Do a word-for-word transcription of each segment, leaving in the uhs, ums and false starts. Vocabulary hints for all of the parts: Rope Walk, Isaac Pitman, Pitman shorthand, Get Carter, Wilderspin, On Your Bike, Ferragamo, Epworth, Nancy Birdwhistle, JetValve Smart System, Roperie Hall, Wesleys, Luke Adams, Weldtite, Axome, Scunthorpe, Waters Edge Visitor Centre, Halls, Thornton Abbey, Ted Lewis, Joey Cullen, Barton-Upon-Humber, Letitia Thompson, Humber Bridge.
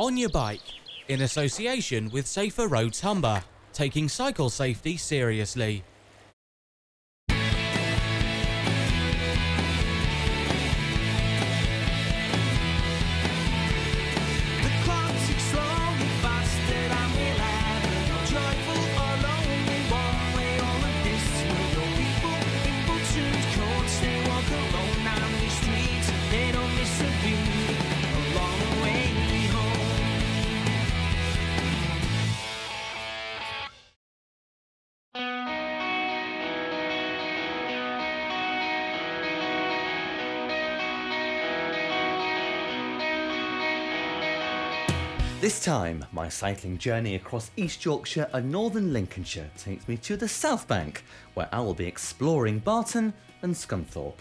on your bike, in association with Safer Roads Humber, taking cycle safety seriously. This time, my cycling journey across East Yorkshire and Northern Lincolnshire takes me to the South Bank, where I will be exploring Barton and Scunthorpe.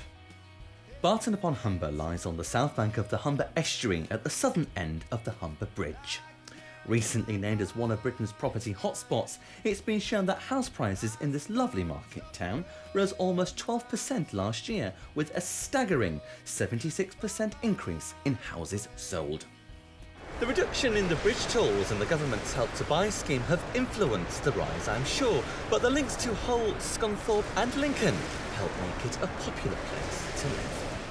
Barton-upon-Humber lies on the south bank of the Humber estuary at the southern end of the Humber Bridge. Recently named as one of Britain's property hotspots, it's been shown that house prices in this lovely market town rose almost twelve percent last year, with a staggering seventy-six percent increase in houses sold. The reduction in the bridge tolls and the government's Help to Buy scheme have influenced the rise, I'm sure, but the links to Hull, Scunthorpe and Lincoln help make it a popular place to live.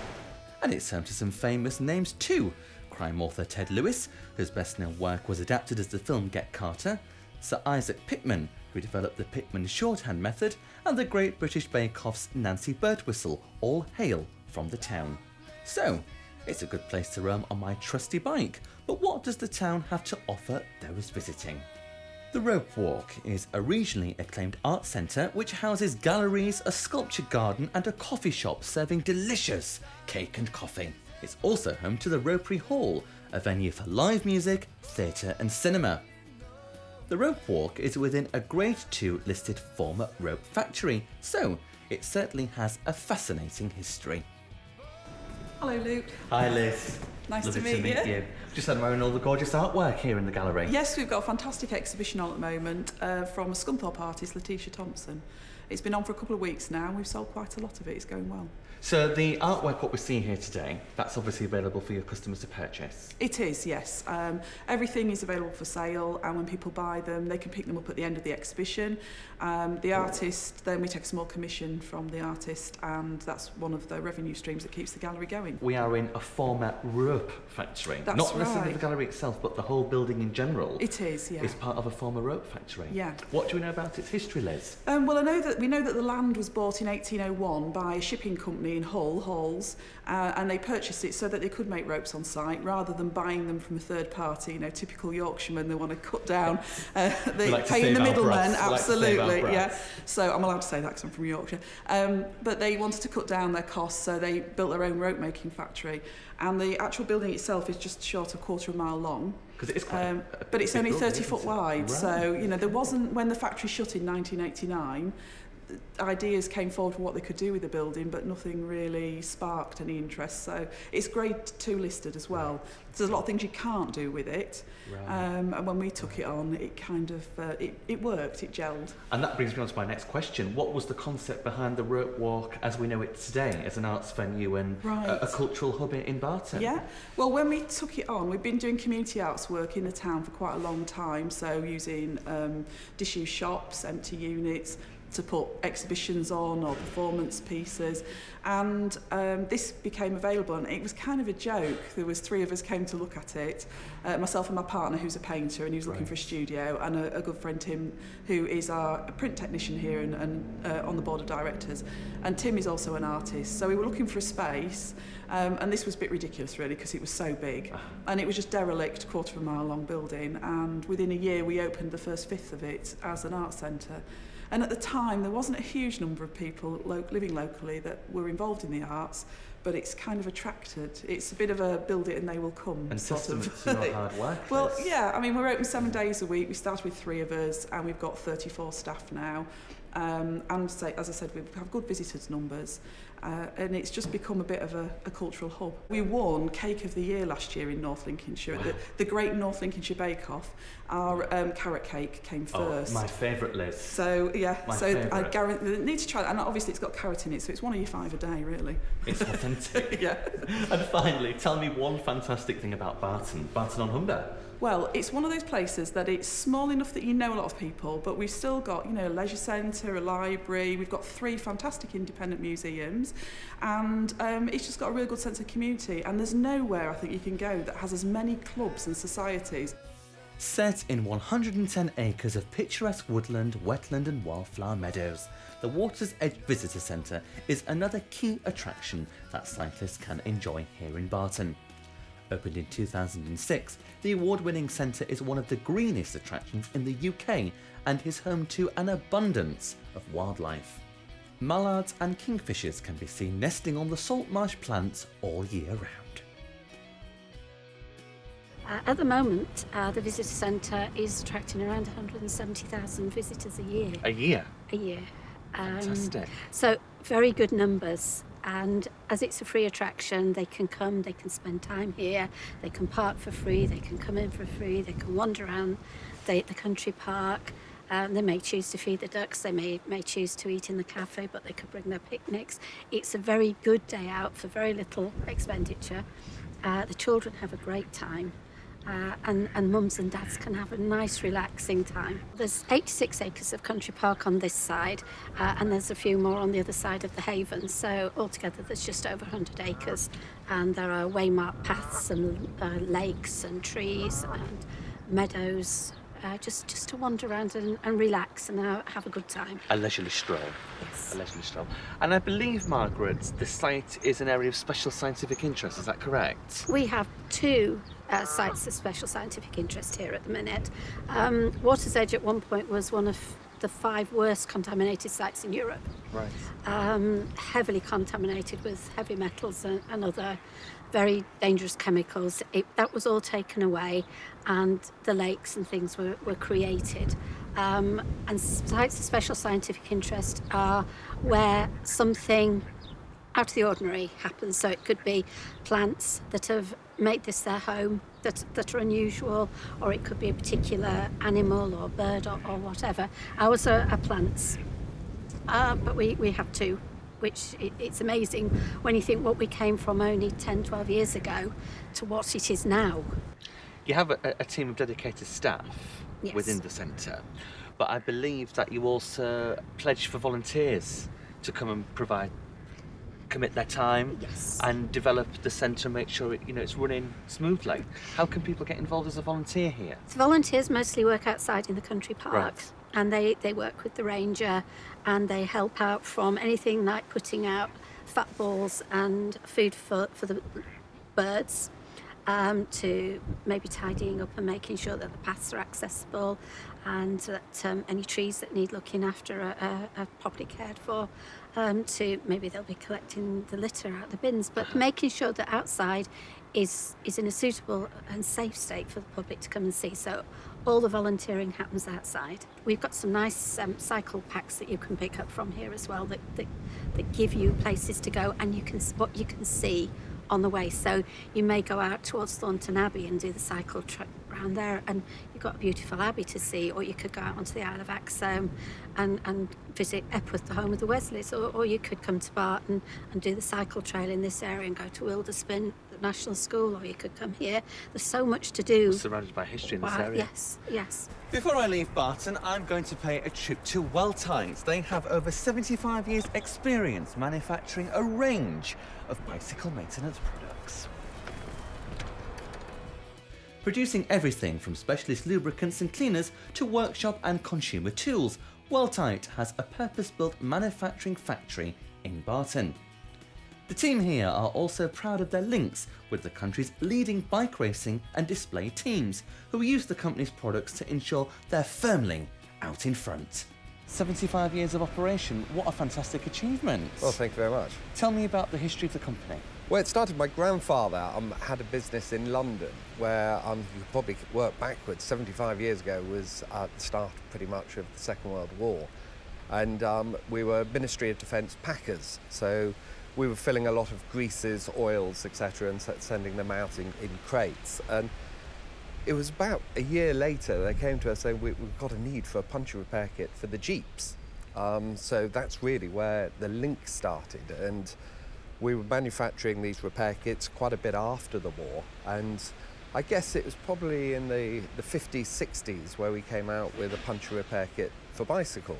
And it's home to some famous names too. Crime author Ted Lewis, whose best-known work was adapted as the film Get Carter, Sir Isaac Pitman, who developed the Pitman shorthand method, and the Great British Bake Off's Nancy Birdwhistle, all hail from the town. So, it's a good place to roam on my trusty bike, but what does the town have to offer those visiting? The Rope Walk is a regionally acclaimed art centre which houses galleries, a sculpture garden and a coffee shop serving delicious cake and coffee. It's also home to the Roperie Hall, a venue for live music, theatre and cinema. The Rope Walk is within a Grade two listed former rope factory, so it certainly has a fascinating history. Hello, Luke. Hi, Liz. Nice Lovely to meet, to meet you. you. Just admiring all the gorgeous artwork here in the gallery. Yes, we've got a fantastic exhibition on at the moment uh, from a Scunthorpe artist, Letitia Thompson. It's been on for a couple of weeks now and we've sold quite a lot of it. It's going well. So the artwork, what we're seeing here today, that's obviously available for your customers to purchase? It is, yes. Um, everything is available for sale, and when people buy them, they can pick them up at the end of the exhibition. Um, the artist, then we take a small commission from the artist, and that's one of the revenue streams that keeps the gallery going. We are in a former rope factory. That's Not right. necessarily the gallery itself, but the whole building in general. It is, yeah. It's part of a former rope factory. Yeah. What do we know about its history, Liz? Um, well, I know that We know that the land was bought in eighteen oh one by a shipping company in Hull, Halls, uh, and they purchased it so that they could make ropes on site rather than buying them from a third party. You know, typical Yorkshiremen, they want to cut down, uh, they like pay in the middlemen, absolutely. Like yeah. So I'm allowed to say that because I'm from Yorkshire. Um, but they wanted to cut down their costs, so they built their own rope making factory. And the actual building itself is just short of a quarter of a mile long. Because it is quite um, a, a but it's only thirty foot wide, right. So you know there wasn't when the factory shut in nineteen eighty-nine. Ideas came forward for what they could do with the building, but nothing really sparked any interest. So it's grade two listed as well. Right. So there's a lot of things you can't do with it. Right. Um, and when we took right. it on, it kind of, uh, it, it worked, it gelled. And that brings me on to my next question. What was the concept behind the Rope Walk as we know it today, as an arts venue and right. a, a cultural hub in Barton? Yeah, well when we took it on, we've been doing community arts work in the town for quite a long time. So using um, disused shops, empty units, to put exhibitions on or performance pieces, and um, this became available, and it was kind of a joke. There was three of us came to look at it, uh, myself and my partner who's a painter, and he was looking right. for a studio, and a, a good friend Tim, who is our print technician here and, and uh, on the board of directors, and Tim is also an artist, so we were looking for a space, um, and this was a bit ridiculous really because it was so big, and it was just derelict quarter of a mile long building, and within a year we opened the first fifth of it as an art centre. And at the time, there wasn't a huge number of people lo- living locally that were involved in the arts, but it's kind of attracted. It's a bit of a build it and they will come. And sort of not hard work. Well, yeah, I mean, we're open seven days a week. We started with three of us and we've got thirty-four staff now. Um, and say, as I said, we have good visitors numbers, uh, and it's just become a bit of a, a cultural hub. We won Cake of the Year last year in North Lincolnshire. Wow. The, the Great North Lincolnshire Bake Off. Our um, carrot cake came first. Oh, my favourite list. So yeah, my so favourite. I guarantee need to try that. And obviously it's got carrot in it, so it's one of your five a day really. It's authentic. Yeah. And finally, tell me one fantastic thing about Barton, Barton on Humber. Well, it's one of those places that it's small enough that you know a lot of people, but we've still got, you know, a leisure centre, a library, we've got three fantastic independent museums, and um, it's just got a really good sense of community, and there's nowhere I think you can go that has as many clubs and societies. Set in one hundred and ten acres of picturesque woodland, wetland and wildflower meadows, the Waters Edge Visitor Centre is another key attraction that cyclists can enjoy here in Barton. Opened in two thousand and six, the award-winning centre is one of the greenest attractions in the U K and is home to an abundance of wildlife. Mallards and kingfishers can be seen nesting on the salt marsh plants all year round. Uh, at the moment, uh, the visitor centre is attracting around one hundred and seventy thousand visitors a year. A year? A year. Um, Fantastic. So, very good numbers. And as it's a free attraction, they can come, they can spend time here, they can park for free, they can come in for free, they can wander around the, the country park. Um, they may choose to feed the ducks, they may, may choose to eat in the cafe, but they could bring their picnics. It's a very good day out for very little expenditure. Uh, the children have a great time. Uh, and, and mums and dads can have a nice relaxing time. There's eighty-six acres of country park on this side uh, and there's a few more on the other side of the haven, so altogether there's just over one hundred acres, and there are waymarked paths and uh, lakes and trees and meadows uh, just, just to wander around and, and relax and uh, have a good time. A leisurely stroll. Yes. A leisurely stroll. And I believe, Margaret, the site is an area of special scientific interest, is that correct? We have two Uh, sites of special scientific interest here at the minute. Um, Waters Edge at one point was one of the five worst contaminated sites in Europe. Right. Um, heavily contaminated with heavy metals and, and other very dangerous chemicals. It, that was all taken away, and the lakes and things were, were created. Um, and sites of special scientific interest are where something out of the ordinary happens. So it could be plants that have made this their home, that, that are unusual, or it could be a particular animal or bird or, or whatever. Ours are, are plants, uh, but we, we have two, which it, it's amazing when you think what we came from only ten, twelve years ago to what it is now. You have a, a team of dedicated staff. Yes. Within the centre, but I believe that you also pledge for volunteers to come and provide commit their time. Yes. And develop the centre and make sure it, you know, it's running smoothly. How can people get involved as a volunteer here? So volunteers mostly work outside in the country park. Right. And they, they work with the ranger and they help out from anything like putting out fat balls and food for, for the birds, um, to maybe tidying up and making sure that the paths are accessible and that um, any trees that need looking after are, are, are properly cared for. Um, to maybe they'll be collecting the litter out the bins, but making sure that outside is is in a suitable and safe state for the public to come and see. So all the volunteering happens outside. We've got some nice um, cycle packs that you can pick up from here as well that, that that give you places to go and you can what you can see on the way. So you may go out towards Thornton Abbey and do the cycle trip around there, and you've got a beautiful abbey to see, or you could go out onto the Isle of Axome and, and visit Epworth, the home of the Wesleys, or, or you could come to Barton and do the cycle trail in this area and go to Wilderspin, the National School, or you could come here. There's so much to do. We're surrounded by history in this wow, area. Yes, yes. Before I leave Barton, I'm going to pay a trip to Weldtite. They have over seventy-five years experience manufacturing a range of bicycle maintenance products. Producing everything from specialist lubricants and cleaners to workshop and consumer tools, Weldtite has a purpose-built manufacturing factory in Barton. The team here are also proud of their links with the country's leading bike racing and display teams, who use the company's products to ensure they're firmly out in front. seventy-five years of operation, what a fantastic achievement. Well, thank you very much. Tell me about the history of the company. Well, it started, my grandfather um, had a business in London where um, you could probably work backwards. seventy-five years ago was uh, the start, pretty much, of the Second World War. And um, we were Ministry of Defence packers, so we were filling a lot of greases, oils, et cetera, and sending them out in, in crates. And it was about a year later they came to us saying, we, we've got a need for a puncture repair kit for the Jeeps. Um, so that's really where the link started. And we were manufacturing these repair kits quite a bit after the war, and I guess it was probably in the, the fifties, sixties where we came out with a puncture repair kit for bicycles.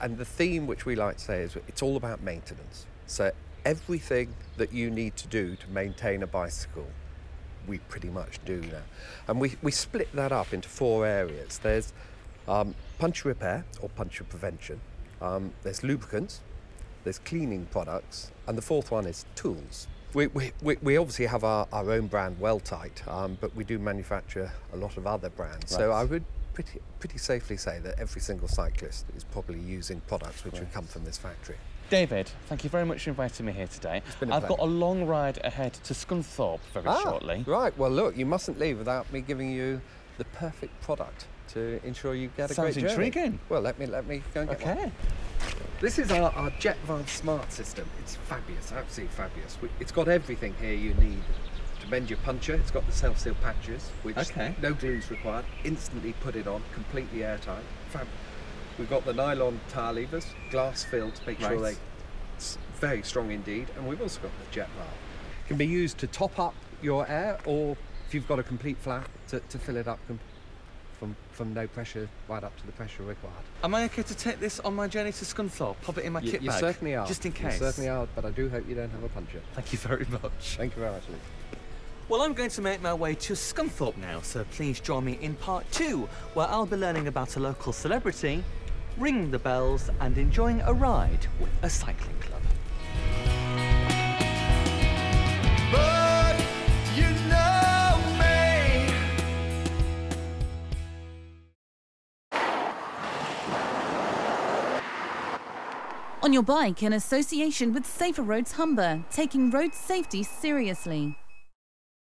And the theme which we like to say is it's all about maintenance. So everything that you need to do to maintain a bicycle, we pretty much do now. And we, we split that up into four areas. There's um, puncture repair or puncture prevention. Um, there's lubricants, there's cleaning products, and the fourth one is tools. We, we, we obviously have our, our own brand, Weldtite, um, but we do manufacture a lot of other brands. Right. So I would pretty, pretty safely say that every single cyclist is probably using products which right. would come from this factory. David, thank you very much for inviting me here today. It's been a I've pleasure. Got a long ride ahead to Scunthorpe very ah, shortly. Right, well look, you mustn't leave without me giving you the perfect product to ensure you get Sounds a great journey. Intriguing. Well, let me, let me go and get okay. one. This is our, our JetValve Smart System. It's fabulous, absolutely fabulous. It's got everything here you need to mend your puncture. It's got the self-seal patches, which okay. no glue's required. Instantly put it on, completely airtight. Fab. We've got the nylon tire levers, glass filled to make right. sure they're very strong indeed. And we've also got the JetValve. It can be used to top up your air, or if you've got a complete flap, to, to fill it up completely. From, from no pressure right up to the pressure required. Am I okay to take this on my journey to Scunthorpe? Pop it in my you, kit bag? You certainly are. Just in case. You certainly are, but I do hope you don't have a puncture. Thank you very much. Thank you very much, Luke. Well, I'm going to make my way to Scunthorpe now, so please join me in part two, where I'll be learning about a local celebrity, ringing the bells, and enjoying a ride with a cycling club. On your bike in association with Safer Roads Humber, taking road safety seriously.